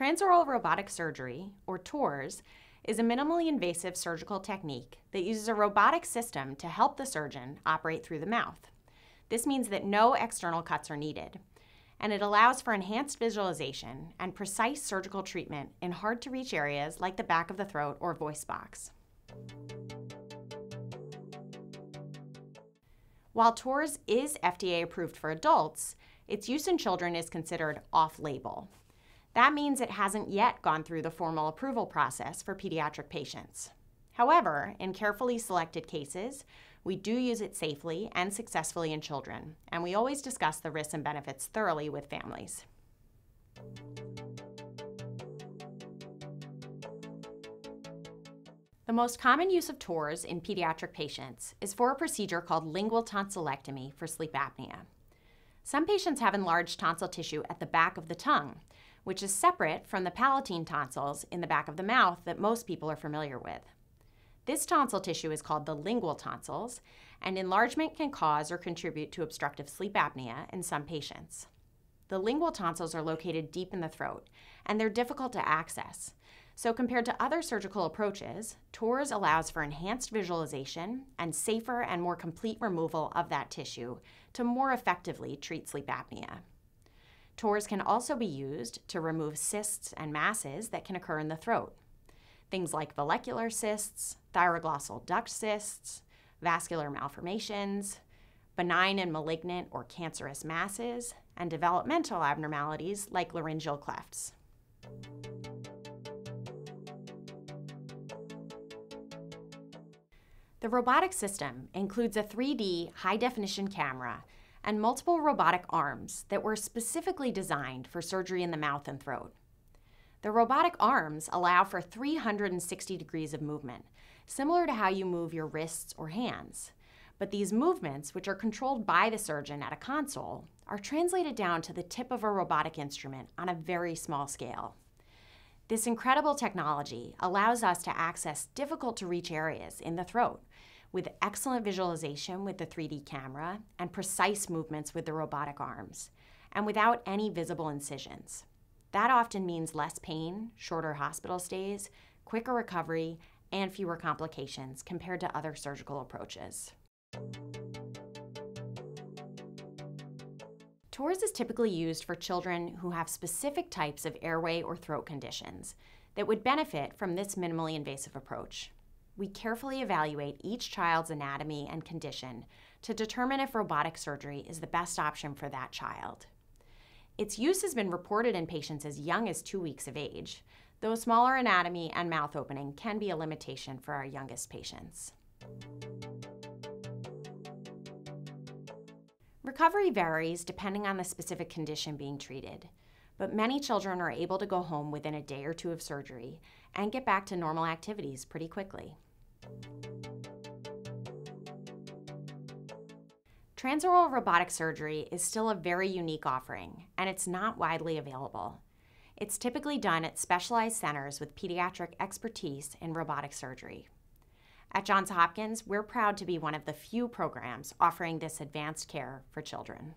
Transoral robotic surgery, or TORS, is a minimally invasive surgical technique that uses a robotic system to help the surgeon operate through the mouth. This means that no external cuts are needed, and it allows for enhanced visualization and precise surgical treatment in hard-to-reach areas like the back of the throat or voice box. While TORS is FDA approved for adults, its use in children is considered off-label. That means it hasn't yet gone through the formal approval process for pediatric patients. However, in carefully selected cases, we do use it safely and successfully in children, and we always discuss the risks and benefits thoroughly with families. The most common use of TORS in pediatric patients is for a procedure called lingual tonsillectomy for sleep apnea. Some patients have enlarged tonsil tissue at the back of the tongue, which is separate from the palatine tonsils in the back of the mouth that most people are familiar with. This tonsil tissue is called the lingual tonsils, and enlargement can cause or contribute to obstructive sleep apnea in some patients. The lingual tonsils are located deep in the throat, and they're difficult to access. So compared to other surgical approaches, TORS allows for enhanced visualization and safer and more complete removal of that tissue to more effectively treat sleep apnea. TORS can also be used to remove cysts and masses that can occur in the throat. Things like vallecular cysts, thyroglossal duct cysts, vascular malformations, benign and malignant or cancerous masses, and developmental abnormalities like laryngeal clefts. The robotic system includes a 3D high-definition camera and multiple robotic arms that were specifically designed for surgery in the mouth and throat. The robotic arms allow for 360 degrees of movement, similar to how you move your wrists or hands. But these movements, which are controlled by the surgeon at a console, are translated down to the tip of a robotic instrument on a very small scale. This incredible technology allows us to access difficult-to-reach areas in the throat, with excellent visualization with the 3D camera and precise movements with the robotic arms, and without any visible incisions. That often means less pain, shorter hospital stays, quicker recovery, and fewer complications compared to other surgical approaches. TORS is typically used for children who have specific types of airway or throat conditions that would benefit from this minimally invasive approach. We carefully evaluate each child's anatomy and condition to determine if robotic surgery is the best option for that child. Its use has been reported in patients as young as 2 weeks of age, though smaller anatomy and mouth opening can be a limitation for our youngest patients. Recovery varies depending on the specific condition being treated, but many children are able to go home within a day or two of surgery and get back to normal activities pretty quickly. Transoral robotic surgery is still a very unique offering, and it's not widely available. It's typically done at specialized centers with pediatric expertise in robotic surgery. At Johns Hopkins, we're proud to be one of the few programs offering this advanced care for children.